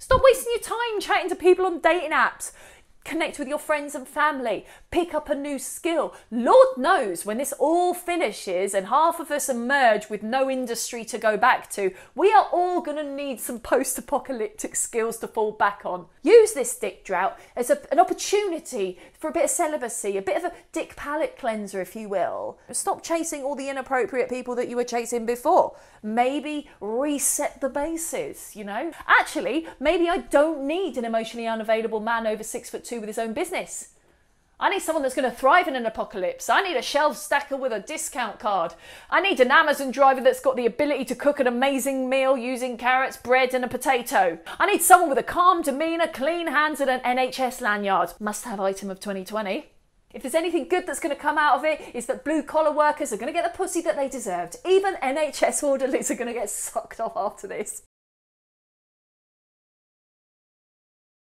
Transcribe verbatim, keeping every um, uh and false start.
Stop wasting your time chatting to people on dating apps. Connect with your friends and family. Pick up a new skill. Lord knows when this all finishes and half of us emerge with no industry to go back to, we are all going to need some post-apocalyptic skills to fall back on. Use this dick drought as a, an opportunity for a bit of celibacy, a bit of a dick palate cleanser, if you will. Stop chasing all the inappropriate people that you were chasing before. Maybe reset the bases, you know? Actually, maybe I don't need an emotionally unavailable man over six foot two with his own business. I need someone that's going to thrive in an apocalypse. I need a shelf stacker with a discount card. I need an Amazon driver that's got the ability to cook an amazing meal using carrots, bread and a potato. I need someone with a calm demeanour, clean hands and an N H S lanyard. Must have item of twenty twenty. If there's anything good that's going to come out of it, is that blue collar workers are going to get the pussy that they deserved. Even N H S orderlies are going to get sucked off after this.